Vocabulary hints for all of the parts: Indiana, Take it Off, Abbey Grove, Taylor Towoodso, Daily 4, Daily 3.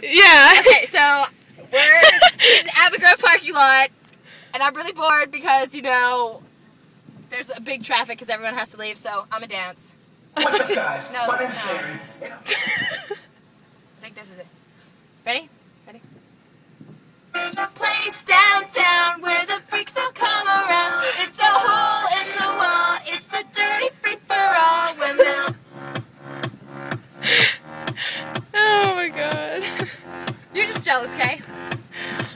Yeah. Okay, so we're in the Abbey Grove parking lot, and I'm really bored because, you know, there's a big traffic because everyone has to leave, so I'm a dance. What's up, guys? No, my name's Larry. I think this is it. Ready? Ready? There's a place downtown where the freaks all come around. It's a hole in the wall. It's a dirty free for all women. Oh my god. You're just jealous, Kay.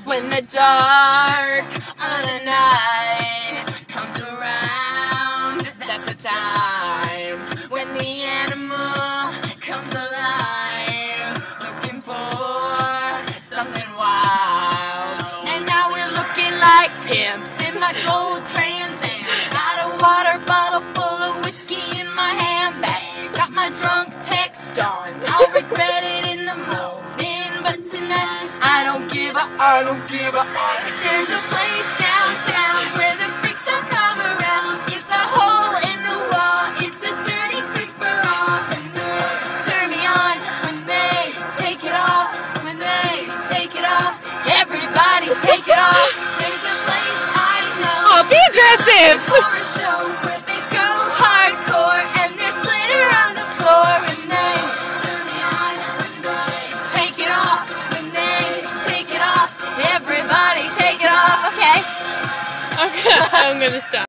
When the dark of the night comes around, that's the time when the animal comes alive, looking for something wild. And now we're looking like pimps in my gold Trans Am. Got a water bottle full of whiskey in my handbag. Got my drunk text on. I'll regret it in the morning, but tonight I don't give a, I don't give a. There's a place downtown where the freaks all come around. It's a hole in the wall. It's a dirty freak for all. And they turn me on when they take it off. When they take it off, everybody take it off. There's a place I know. Oh, be aggressive. For a show where they go hardcore and there's glitter on the floor. And they turn me on when they take it off. When they take it off, everybody take it off. Okay. Okay, I'm gonna stop.